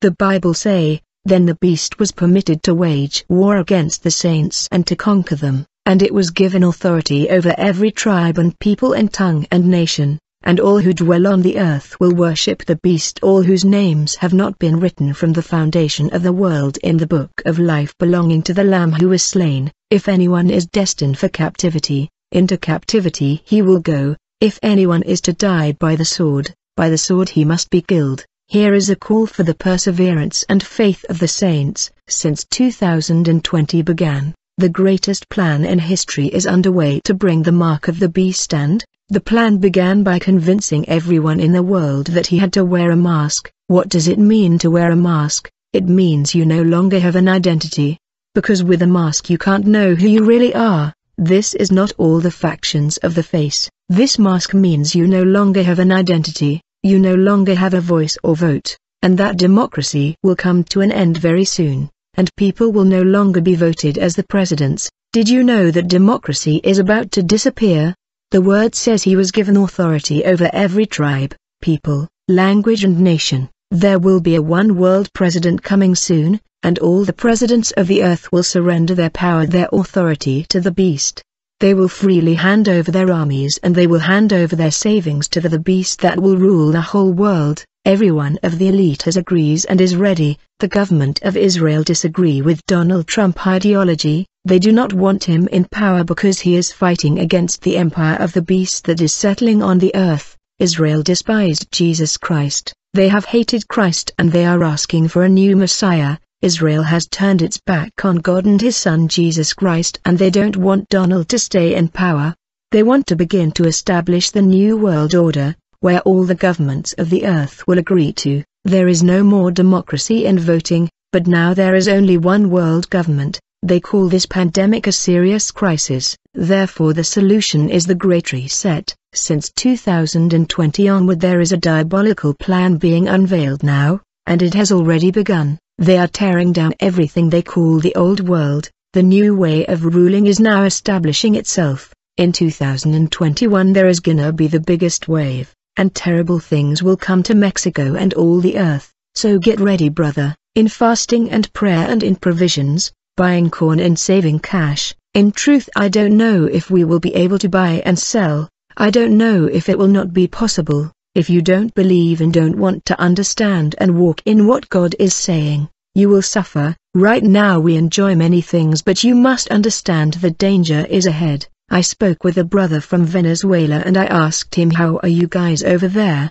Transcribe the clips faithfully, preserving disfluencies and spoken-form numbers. The Bible say, then the beast was permitted to wage war against the saints and to conquer them, and it was given authority over every tribe and people and tongue and nation, and all who dwell on the earth will worship the beast. All whose names have not been written from the foundation of the world in the book of life belonging to the Lamb who was slain. If anyone is destined for captivity, into captivity he will go. If anyone is to die by the sword, by the sword he must be killed. Here is a call for the perseverance and faith of the saints. Since two thousand twenty began, the greatest plan in history is underway to bring the mark of the beast, and the plan began by convincing everyone in the world that he had to wear a mask. What does it mean to wear a mask? It means you no longer have an identity, because with a mask you can't know who you really are. This is not all the factions of the face. This mask means you no longer have an identity. You no longer have a voice or vote, and that democracy will come to an end very soon, and people will no longer be voted as the presidents. Did you know that democracy is about to disappear? The word says he was given authority over every tribe, people, language and nation. There will be a one-world president coming soon, and all the presidents of the earth will surrender their power, their authority to the beast. They will freely hand over their armies, and they will hand over their savings to the, the beast that will rule the whole world. Every one of the elite has agrees and is ready. The government of Israel disagree with Donald Trump ideology. They do not want him in power because he is fighting against the empire of the beast that is settling on the earth. Israel despised Jesus Christ. They have hated Christ and they are asking for a new Messiah. Israel has turned its back on God and His Son Jesus Christ, and they don't want Donald to stay in power. They want to begin to establish the new world order, where all the governments of the earth will agree to. There is no more democracy and voting, but now there is only one world government. They call this pandemic a serious crisis. Therefore the solution is the Great Reset. Since two thousand twenty onward there is a diabolical plan being unveiled now, and it has already begun. They are tearing down everything they call the old world. The new way of ruling is now establishing itself. In two thousand twenty-one there is gonna be the biggest wave, and terrible things will come to Mexico and all the earth. So get ready, brother, in fasting and prayer and in provisions, buying corn and saving cash. In truth, I don't know if we will be able to buy and sell. I don't know if it will not be possible. If you don't believe and don't want to understand and walk in what God is saying, you will suffer. Right now we enjoy many things, but you must understand the danger is ahead. I spoke with a brother from Venezuela and I asked him, how are you guys over there?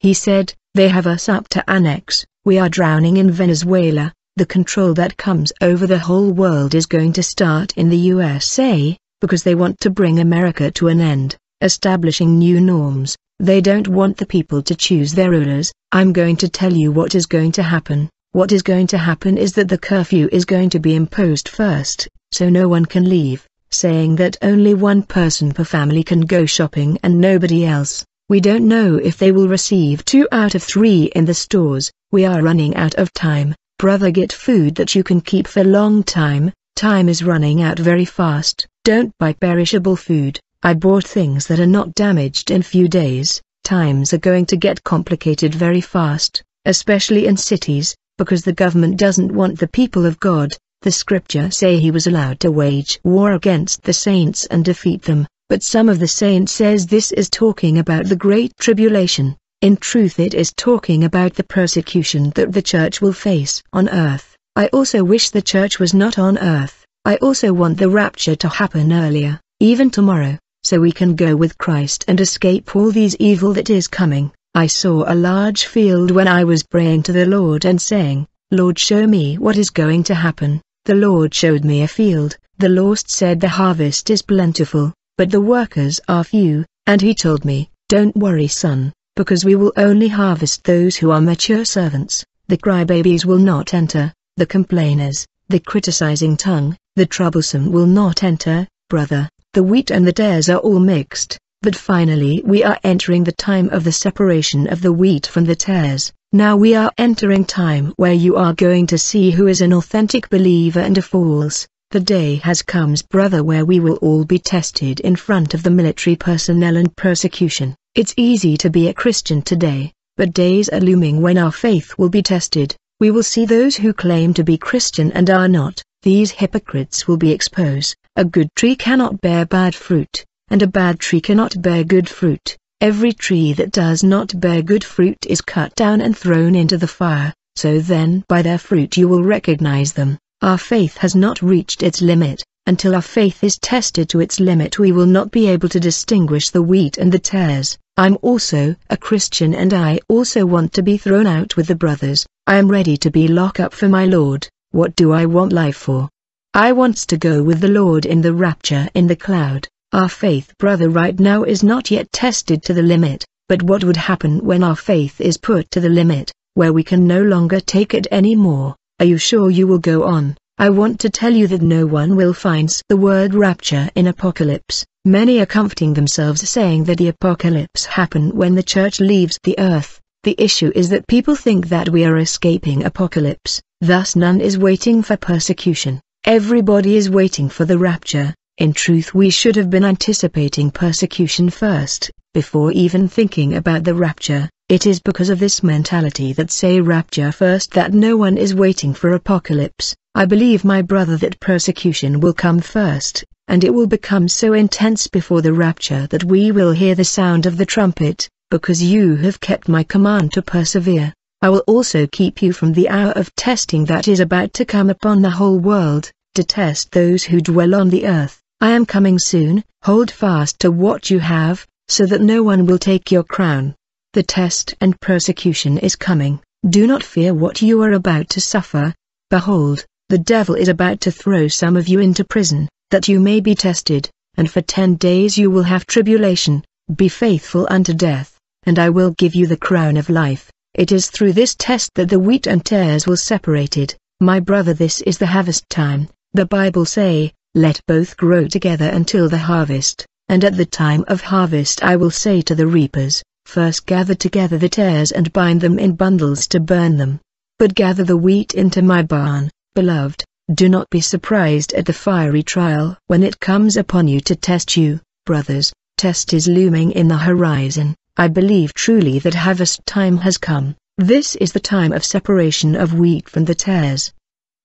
He said, they have us up to our necks. We are drowning in Venezuela. The control that comes over the whole world is going to start in the U S A, because they want to bring America to an end, establishing new norms. They don't want the people to choose their rulers. I'm going to tell you what is going to happen. What is going to happen is that the curfew is going to be imposed first, so no one can leave, saying that only one person per family can go shopping and nobody else. We don't know if they will receive two out of three in the stores. We are running out of time. Brother, get food that you can keep for a long time. Time is running out very fast. Don't buy perishable food. I bought things that are not damaged in few days. Times are going to get complicated very fast, especially in cities, because the government doesn't want the people of God. The scripture say he was allowed to wage war against the saints and defeat them, but some of the saints says this is talking about the Great Tribulation. In truth it is talking about the persecution that the church will face on earth. I also wish the church was not on earth. I also want the rapture to happen earlier, even tomorrow, so we can go with Christ and escape all these evil that is coming. I saw a large field when I was praying to the Lord and saying, Lord, show me what is going to happen. The Lord showed me a field. The Lord said the harvest is plentiful, but the workers are few, and he told me, don't worry, son, because we will only harvest those who are mature servants. The crybabies will not enter, the complainers, the criticizing tongue, the troublesome will not enter, brother. The wheat and the tares are all mixed, but finally we are entering the time of the separation of the wheat from the tares. Now we are entering time where you are going to see who is an authentic believer and a false. The day has come, brother, where we will all be tested in front of the military personnel and persecution. It's easy to be a Christian today, but days are looming when our faith will be tested. We will see those who claim to be Christian and are not. These hypocrites will be exposed. A good tree cannot bear bad fruit, and a bad tree cannot bear good fruit. Every tree that does not bear good fruit is cut down and thrown into the fire. So then by their fruit you will recognize them. Our faith has not reached its limit. Until our faith is tested to its limit, we will not be able to distinguish the wheat and the tares. I'm also a Christian, and I also want to be thrown out with the brothers. I am ready to be locked up for my Lord. What do I want life for? I wants to go with the Lord in the rapture in the cloud. Our faith, brother, right now is not yet tested to the limit, but what would happen when our faith is put to the limit, where we can no longer take it anymore? Are you sure you will go on? I want to tell you that no one will find the word rapture in Apocalypse. Many are comforting themselves saying that the Apocalypse happened when the church leaves the earth. The issue is that people think that we are escaping Apocalypse, thus none is waiting for persecution. Everybody is waiting for the rapture. In truth, we should have been anticipating persecution first, before even thinking about the rapture. It is because of this mentality that say rapture first that no one is waiting for Apocalypse. I believe, my brother, that persecution will come first, and it will become so intense before the rapture that we will hear the sound of the trumpet, because you have kept my command to persevere. I will also keep you from the hour of testing that is about to come upon the whole world, to test those who dwell on the earth. I am coming soon. Hold fast to what you have, so that no one will take your crown. The test and persecution is coming. Do not fear what you are about to suffer. Behold, the devil is about to throw some of you into prison, that you may be tested, and for ten days you will have tribulation. Be faithful unto death, and I will give you the crown of life. It is through this test that the wheat and tares will be separated. My brother, this is the harvest time. The Bible say, let both grow together until the harvest, and at the time of harvest I will say to the reapers, first gather together the tares and bind them in bundles to burn them, but gather the wheat into my barn. Beloved, do not be surprised at the fiery trial when it comes upon you to test you. Brothers, test is looming in the horizon. I believe truly that harvest time has come. This is the time of separation of wheat from the tares,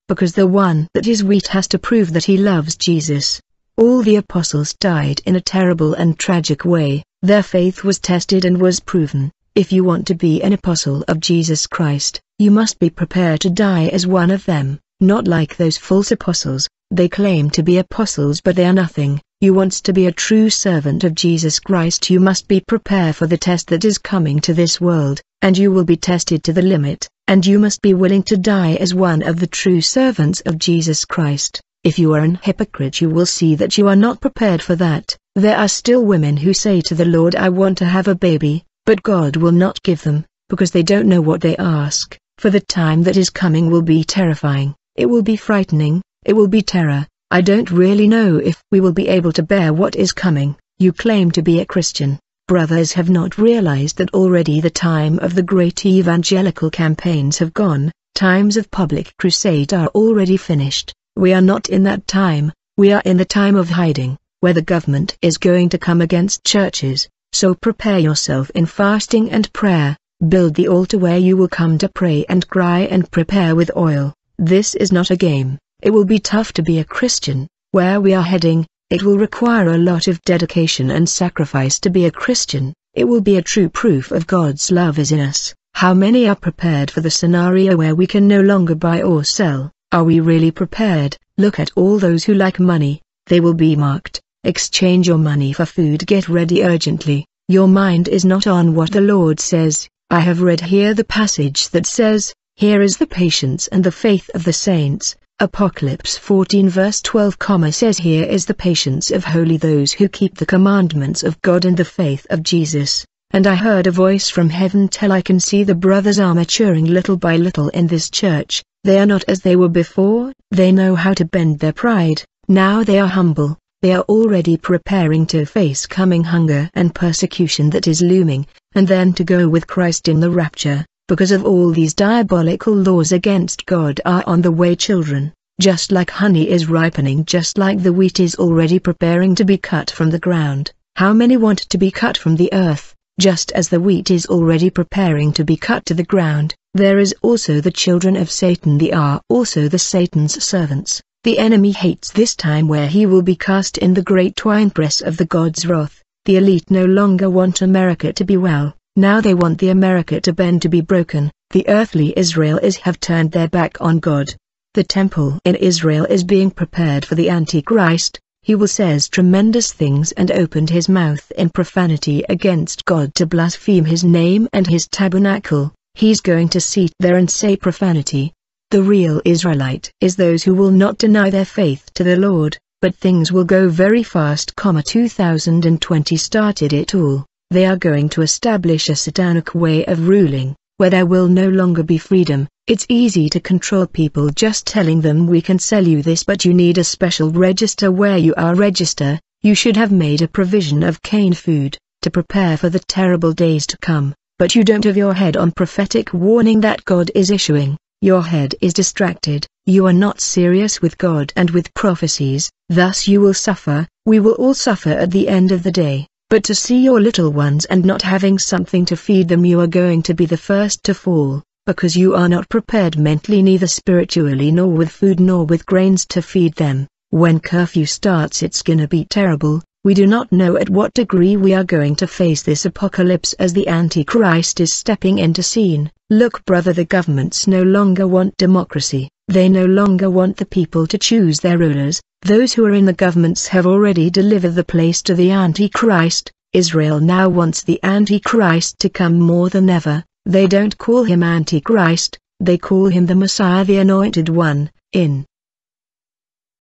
because the one that is wheat has to prove that he loves Jesus. All the apostles died in a terrible and tragic way. Their faith was tested and was proven. If you want to be an apostle of Jesus Christ, you must be prepared to die as one of them, not like those false apostles. They claim to be apostles, but they are nothing. You want to be a true servant of Jesus Christ, you must be prepared for the test that is coming to this world, and you will be tested to the limit. And you must be willing to die as one of the true servants of Jesus Christ. If you are an hypocrite, you will see that you are not prepared for that. There are still women who say to the Lord, I want to have a baby, but God will not give them, because they don't know what they ask. For the time that is coming will be terrifying, it will be frightening, it will be terror. I don't really know if we will be able to bear what is coming. You claim to be a Christian. Brothers have not realized that already the time of the great evangelical campaigns have gone, times of public crusade are already finished. We are not in that time, we are in the time of hiding, where the government is going to come against churches, so prepare yourself in fasting and prayer. Build the altar where you will come to pray and cry and prepare with oil. This is not a game. It will be tough to be a Christian. Where we are heading, it will require a lot of dedication and sacrifice to be a Christian. It will be a true proof of God's love is in us. How many are prepared for the scenario where we can no longer buy or sell? Are we really prepared? Look at all those who like money. They will be marked. Exchange your money for food. Get ready urgently. Your mind is not on what the Lord says. I have read here the passage that says, here is the patience and the faith of the saints. Apocalypse fourteen verse twelve says, here is the patience of holy those who keep the commandments of God and the faith of Jesus. And I heard a voice from heaven tell, I can see the brothers are maturing little by little in this church. They are not as they were before. They know how to bend their pride. Now they are humble. They are already preparing to face coming hunger and persecution that is looming, and then to go with Christ in the rapture. Because of all these diabolical laws against God are on the way, children, just like honey is ripening, just like the wheat is already preparing to be cut from the ground. How many want to be cut from the earth, just as the wheat is already preparing to be cut to the ground? There is also the children of Satan. They are also the Satan's servants. The enemy hates this time where he will be cast in the great winepress of the God's wrath. The elite no longer want America to be well, now they want the America to bend to be broken. The earthly Israelis have turned their back on God. The temple in Israel is being prepared for the Antichrist. He will say tremendous things and opened his mouth in profanity against God to blaspheme his name and his tabernacle. He's going to sit there and say profanity. The real Israelite is those who will not deny their faith to the Lord, but things will go very fast. two thousand twenty started it all. They are going to establish a satanic way of ruling, where there will no longer be freedom. It's easy to control people just telling them we can sell you this, but you need a special register where you are register. You should have made a provision of Cain food, to prepare for the terrible days to come, but you don't have your head on prophetic warning that God is issuing. Your head is distracted, you are not serious with God and with prophecies, thus you will suffer. We will all suffer at the end of the day, but to see your little ones and not having something to feed them, you are going to be the first to fall, because you are not prepared mentally, neither spiritually, nor with food nor with grains to feed them. When curfew starts, it's gonna be terrible. We do not know at what degree we are going to face this apocalypse as the Antichrist is stepping into scene. Look, brother, the governments no longer want democracy, they no longer want the people to choose their rulers. Those who are in the governments have already delivered the place to the Antichrist. Israel now wants the Antichrist to come more than ever. They don't call him Antichrist, they call him the Messiah, the Anointed One. In